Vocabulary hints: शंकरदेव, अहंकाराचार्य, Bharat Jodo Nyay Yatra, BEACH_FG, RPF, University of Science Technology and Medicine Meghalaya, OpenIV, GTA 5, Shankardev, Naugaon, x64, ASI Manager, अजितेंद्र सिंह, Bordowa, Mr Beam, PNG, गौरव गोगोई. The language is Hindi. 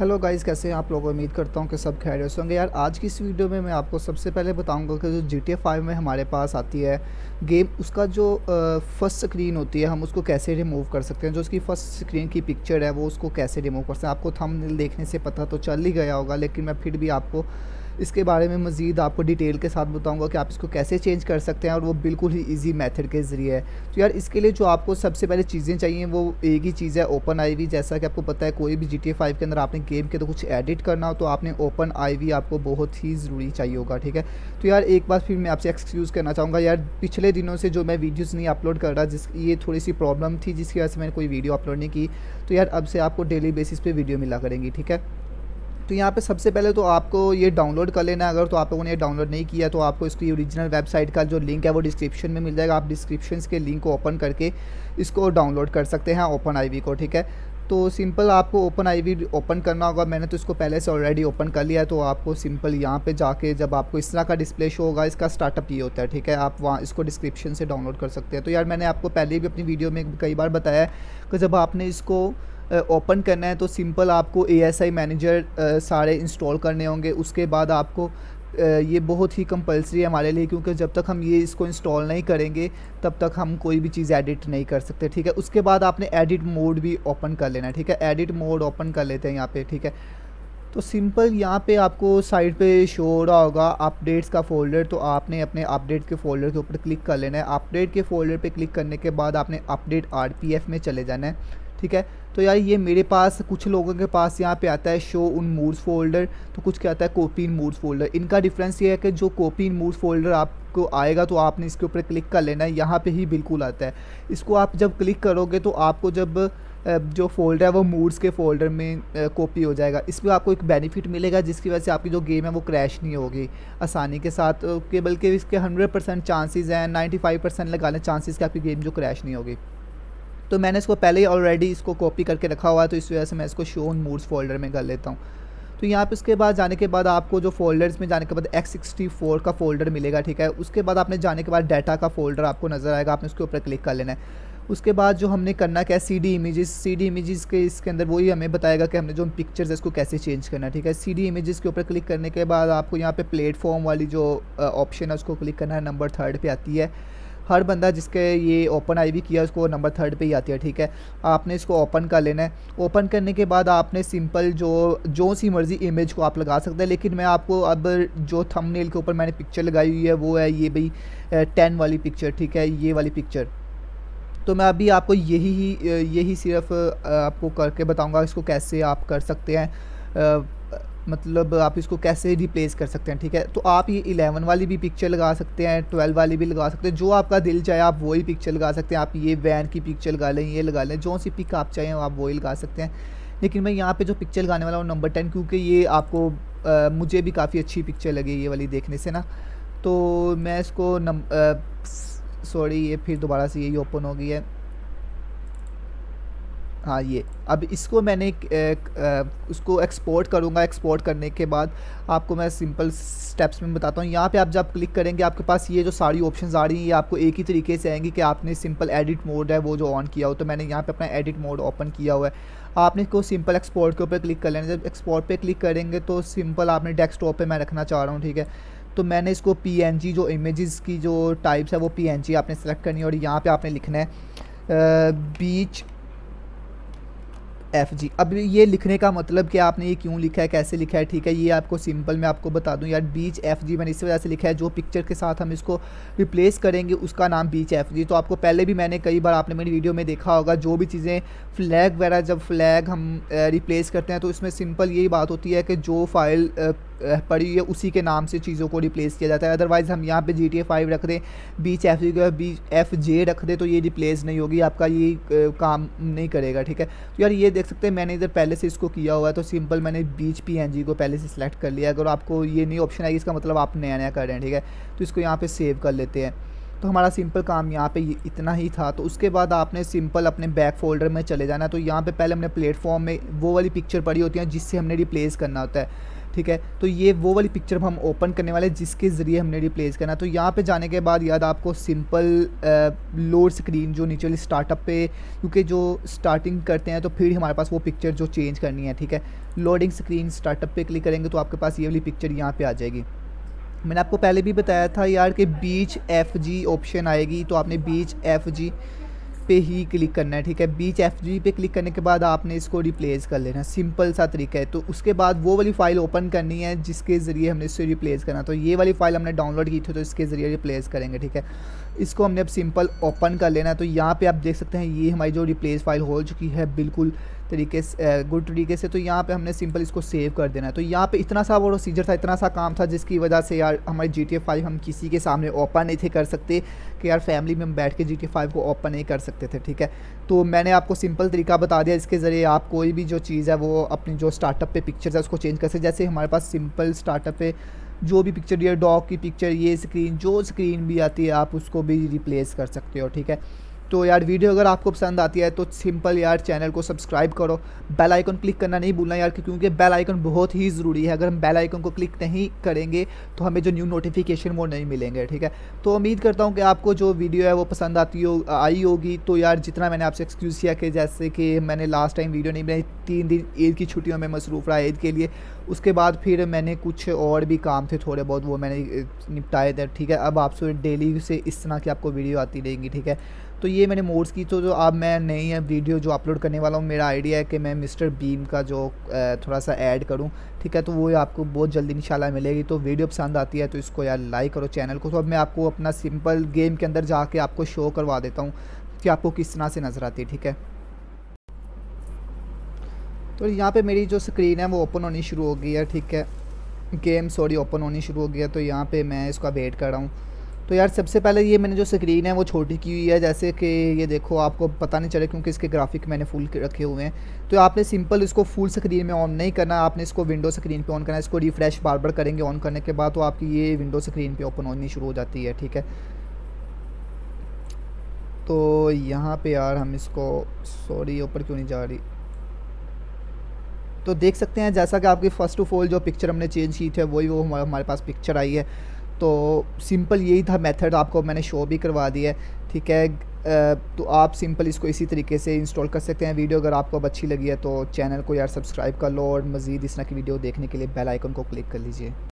हेलो गाइस, कैसे हैं आप लोग। उम्मीद करता हूं कि सब खैरियत होंगे। यार आज की इस वीडियो में मैं आपको सबसे पहले बताऊंगा कि जो GTA 5 में हमारे पास आती है गेम, उसका जो फर्स्ट स्क्रीन होती है हम उसको कैसे रिमूव कर सकते हैं। जो उसकी फ़र्स्ट स्क्रीन की पिक्चर है वो उसको कैसे रिमूव कर सकते हैं। आपको थंबनेल देखने से पता तो चल ही गया होगा, लेकिन मैं फिर भी आपको इसके बारे में मज़ीद आपको डिटेल के साथ बताऊंगा कि आप इसको कैसे चेंज कर सकते हैं, और वो बिल्कुल ही इजी मेथड के ज़रिए है। तो यार इसके लिए जो आपको सबसे पहले चीज़ें चाहिए वो एक ही चीज़ है, ओपन आई वी। जैसा कि आपको पता है कोई भी GTA 5 के अंदर आपने गेम के तो कुछ एडिट करना हो तो आपने ओपन आई वी आपको बहुत ही ज़रूरी चाहिए होगा, ठीक है। तो यार एक बार फिर मैं आपसे एक्सक्यूज़ करना चाहूँगा, यार पिछले दिनों से जो मैं वीडियोज़ नहीं अपलोड कर रहा, ये थोड़ी सी प्रॉब्लम थी जिसकी वजह से मैंने कोई वीडियो अपलोड नहीं की। तो यार अब से आपको डेली बेसिस पर वीडियो मिला करेंगी, ठीक है। तो यहाँ पे सबसे पहले तो आपको ये डाउनलोड कर लेना है। अगर तो आप लोगों ने डाउनलोड नहीं किया तो आपको इसकी ओरिजिनल वेबसाइट का जो लिंक है वो डिस्क्रिप्शन में मिल जाएगा। आप डिस्क्रिप्शन के लिंक को ओपन करके इसको डाउनलोड कर सकते हैं, ओपन आईवी को, ठीक है। तो सिंपल आपको ओपन आईवी ओपन करना होगा। मैंने तो इसको पहले से ऑलरेडी ओपन कर लिया है। तो आपको सिंपल यहाँ पे जाके जब आपको इस तरह का डिस्प्ले शो होगा, इसका स्टार्टअप ये होता है, ठीक है। आप वहाँ इसको डिस्क्रिप्शन से डाउनलोड कर सकते हैं। तो यार मैंने आपको पहले भी अपनी वीडियो में कई बार बताया कि जब आपने इसको ओपन करना है तो सिंपल आपको ASI मैनेजर सारे इंस्टॉल करने होंगे। उसके बाद आपको ये बहुत ही कंपलसरी है हमारे लिए, क्योंकि जब तक हम ये इसको इंस्टॉल नहीं करेंगे तब तक हम कोई भी चीज़ एडिट नहीं कर सकते, ठीक है। उसके बाद आपने एडिट मोड भी ओपन कर लेना है, ठीक है। एडिट मोड ओपन कर लेते हैं यहाँ पे, ठीक है। तो सिंपल यहाँ पे आपको साइड पे शो हो रहा होगा अपडेट्स का फोल्डर, तो आपने अपने अपडेट के फोल्डर के ऊपर क्लिक कर लेना है। अपडेट के फोल्डर पे क्लिक करने के बाद आपने अपडेट RPF में चले जाना है, ठीक है। तो यार ये मेरे पास कुछ लोगों के पास यहाँ पे आता है शो उन मूड्स फोल्डर, तो कुछ क्या आता है कॉपी इन मूड्स फोल्डर। इनका डिफरेंस ये है कि जो कॉपी इन मूड्स फोल्डर आपको आएगा तो आपने इसके ऊपर क्लिक कर लेना है, यहाँ पे ही बिल्कुल आता है। इसको आप जब क्लिक करोगे तो आपको जब जो फोल्डर है वो मूड्स के फोल्डर में कॉपी हो जाएगा। इसमें आपको एक बेनिफिट मिलेगा जिसकी वजह से आपकी जो गेम है वो क्रैश नहीं होगी आसानी के साथ, बल्कि इसके 100% चांसेज़ हैं, 95% लगा लें चांसेस कि आपकी गेम जो क्रैश नहीं होगी। तो मैंने इसको पहले ही ऑलरेडी इसको कॉपी करके रखा हुआ है, तो इस वजह से मैं इसको शो ऑन मूड्स फोल्डर में कर लेता हूँ। तो यहाँ पे उसके बाद जाने के बाद आपको जो फोल्डर्स में जाने के बाद x64 का फोल्डर मिलेगा, ठीक है। उसके बाद आपने जाने के बाद डाटा का फोल्डर आपको नज़र आएगा, आपने उसके ऊपर क्लिक कर लेना है। उसके बाद जो हमने करना क्या है CD इमेजेस के इसके अंदर वही हमें बताएगा कि हमने जो पिक्चर्स है इसको कैसे चेंज करना है, ठीक है। CD इमेजेस के ऊपर क्लिक करने के बाद आपको यहाँ पे प्लेटफॉर्म वाली जो ऑप्शन है उसको क्लिक करना है, नंबर 3 पे आती है। हर बंदा जिसके ये ओपन आईवी किया उसको नंबर 3 पे ही आती है, ठीक है। आपने इसको ओपन कर लेना है। ओपन करने के बाद आपने सिंपल जो सी मर्ज़ी इमेज को आप लगा सकते हैं, लेकिन मैं आपको अब जो थंबनेल के ऊपर मैंने पिक्चर लगाई हुई है वो है ये भाई 10 वाली पिक्चर, ठीक है, ये वाली पिक्चर। तो मैं अभी आपको यही सिर्फ आपको करके बताऊँगा इसको कैसे आप कर सकते हैं, मतलब आप इसको कैसे रिप्लेस कर सकते हैं, ठीक है। तो आप ये 11 वाली भी पिक्चर लगा सकते हैं, 12 वाली भी लगा सकते हैं, जो आपका दिल चाहे आप वही पिक्चर लगा सकते हैं। आप ये वैन की पिक्चर लगा लें, ये लगा लें, जो सी पिक आप चाहें आप वही लगा सकते हैं। लेकिन मैं यहाँ पे जो पिक्चर लगाने वाला हूँ नंबर 10, क्योंकि ये आपको मुझे भी काफ़ी अच्छी पिक्चर लगी ये वाली देखने से ना, तो मैं इसको ये फिर दोबारा से यही ओपन हो गई है, हाँ ये। अब इसको मैंने उसको एक्सपोर्ट करूँगा। एक्सपोर्ट करने के बाद आपको मैं सिंपल स्टेप्स में बताता हूँ। यहाँ पे आप जब क्लिक करेंगे आपके पास ये जो सारी ऑप्शंस आ रही हैं ये आपको एक ही तरीके से आएंगी कि आपने सिंपल एडिट मोड है वो जो ऑन किया हो। तो मैंने यहाँ पे अपना एडिट मोड ओपन किया हुआ है। आपने इसको सिंपल एक्सपोर्ट के ऊपर क्लिक कर लेना। जब एक्सपोर्ट पर क्लिक करेंगे तो सिंपल आपने डेस्कटॉप पर मैं रखना चाह रहा हूँ, ठीक है। तो मैंने इसको PNG जो इमेज़ की जो टाइप्स है वो PNG आपने सेलेक्ट करनी है, और यहाँ पर आपने लिखना है BEACH_FG। अब ये लिखने का मतलब कि आपने ये क्यों लिखा है, कैसे लिखा है, ठीक है, ये आपको सिंपल मैं आपको बता दूं। यार BEACH_FG मैंने इस वजह से लिखा है, जो पिक्चर के साथ हम इसको रिप्लेस करेंगे उसका नाम BEACH_FG। तो आपको पहले भी मैंने कई बार आपने मेरी वीडियो में देखा होगा, जो भी चीज़ें फ्लैग वगैरह जब फ्लैग हम रिप्लेस करते हैं तो इसमें सिंपल यही बात होती है कि जो फाइल पड़ी हुई है उसी के नाम से चीज़ों को रिप्लेस किया जाता है। अदरवाइज़ हम यहाँ पे GTA 5 रख दें, BEACH_FG के BFJ रख दें तो ये रिप्लेस नहीं होगी, आपका ये काम नहीं करेगा, ठीक है। तो यार ये देख सकते हैं मैंने इधर पहले से इसको किया हुआ है, तो सिंपल मैंने BEACH_PNG को पहले से सिलेक्ट कर लिया। अगर आपको ये नई ऑप्शन आएगी इसका मतलब आप नया नया कर रहे हैं, ठीक है। तो इसको यहाँ पर सेव कर लेते हैं। तो हमारा सिंपल काम यहाँ पे इतना ही था। तो उसके बाद आपने सिंपल अपने बैक फोल्डर में चले जाना। तो यहाँ पे पहले हमने प्लेटफॉर्म में वो वाली पिक्चर पड़ी होती है जिससे हमने रिप्लेस करना होता है। ठीक है। तो ये वो वाली पिक्चर हम ओपन करने वाले जिसके ज़रिए हमने रिप्लेस करना। तो यहाँ पे जाने के बाद याद आपको सिंपल लोड स्क्रीन जो नीचे वाली स्टार्टअप पे, क्योंकि जो स्टार्टिंग करते हैं तो फिर हमारे पास वो पिक्चर जो चेंज करनी है, ठीक है। लोडिंग स्क्रीन स्टार्टअप पे क्लिक करेंगे तो आपके पास ये वाली पिक्चर यहाँ पर आ जाएगी। मैंने आपको पहले भी बताया था यार कि बीच FG ऑप्शन आएगी, तो आपने बीच FG पे ही क्लिक करना है, ठीक है। बीच FG पे क्लिक करने के बाद आपने इसको रिप्लेस कर लेना, सिंपल सा तरीका है। तो उसके बाद वो वाली फ़ाइल ओपन करनी है जिसके ज़रिए हमने इससे रिप्लेस करना। तो ये वाली फ़ाइल हमने डाउनलोड की थी, तो इसके ज़रिए रिप्लेस करेंगे, ठीक है। इसको हमने अब सिंपल ओपन कर लेना है। तो यहाँ पे आप देख सकते हैं ये हमारी जो रिप्लेस फाइल हो चुकी है बिल्कुल तरीके से, गुड तरीके से। तो यहाँ पे हमने सिंपल इसको सेव कर देना है। तो यहाँ पे इतना सा वो प्रोसीजर था, इतना सा काम था, जिसकी वजह से यार हमारी GTA 5 हम किसी के सामने ओपन नहीं थे कर सकते कि यार फैमिली में हम बैठ के GTA 5 को ओपन नहीं कर सकते थे, ठीक है। तो मैंने आपको सिंपल तरीका बता दिया, इसके ज़रिए आप कोई भी जो चीज़ है वो अपनी जो स्टार्टअप पे पिक्चर्स है उसको चेंज कर सकते। जैसे हमारे पास सिंपल स्टार्टअप पे जो भी पिक्चर, ये डॉग की पिक्चर, ये स्क्रीन, जो स्क्रीन भी आती है आप उसको भी रिप्लेस कर सकते हो, ठीक है। तो यार वीडियो अगर आपको पसंद आती है तो सिंपल यार चैनल को सब्सक्राइब करो, बेल आइकन क्लिक करना नहीं भूलना यार, क्योंकि बेल आइकन बहुत ही ज़रूरी है। अगर हम बेल आइकन को क्लिक नहीं करेंगे तो हमें जो न्यू नोटिफिकेशन वो नहीं मिलेंगे, ठीक है। तो उम्मीद करता हूँ कि आपको जो वीडियो है वो पसंद आई होगी। तो यार जितना मैंने आपसे एक्सक्यूज़ किया कि जैसे कि मैंने लास्ट टाइम वीडियो नहीं बनाई, 3 दिन ईद की छुट्टियों में मसरूफ़ रहा ईद के लिए, उसके बाद फिर मैंने कुछ और भी काम थे थोड़े बहुत, वो मैंने निपटाए थे, ठीक है। अब आपसे डेली से इस तरह की आपको वीडियो आती रहेंगी, ठीक है। तो ये मैंने मोड्स की, तो अब मैं नई वीडियो जो अपलोड करने वाला हूँ, मेरा आइडिया है कि मैं मिस्टर बीम का जो थोड़ा सा ऐड करूँ, ठीक है। तो वो आपको बहुत जल्दी इंशाल्लाह मिलेगी। तो वीडियो पसंद आती है तो इसको यार लाइक करो चैनल को। तो अब मैं आपको अपना सिंपल गेम के अंदर जाके आपको शो करवा देता हूँ कि आपको किस तरह से नज़र आती है, ठीक है। तो यहाँ पर मेरी जो स्क्रीन है वो ओपन होनी शुरू हो गई है, ठीक है। गेम सॉरी ओपन होनी शुरू हो गया। तो यहाँ पर मैं इसका वेट कर रहा हूँ। तो यार सबसे पहले ये मैंने जो स्क्रीन है वो छोटी की हुई है, जैसे कि ये देखो आपको पता नहीं चले क्योंकि इसके ग्राफिक मैंने फुल रखे हुए हैं। तो आपने सिंपल इसको फुल स्क्रीन में ऑन नहीं करना, आपने इसको विंडो स्क्रीन पे ऑन करना है। इसको रिफ्रेश बार बार करेंगे ऑन करने के बाद तो आपकी ये विंडो स्क्रीन पे ओपन होनी शुरू हो जाती है, ठीक है। तो यहाँ पर यार हम इसको सॉरी ऊपर क्यों नहीं जा रही, तो देख सकते हैं जैसा कि आपकी फ़र्स्ट ऑफ ऑल जो पिक्चर हमने चेंज की थी वही वो हमारे पास पिक्चर आई है। तो सिंपल यही था मेथड, आपको मैंने शो भी करवा दिया है, ठीक है। तो आप सिंपल इसको इसी तरीके से इंस्टॉल कर सकते हैं। वीडियो अगर आपको अच्छी लगी है तो चैनल को यार सब्सक्राइब कर लो और मज़ीद इस तरह की वीडियो देखने के लिए बेल आइकन को क्लिक कर लीजिए।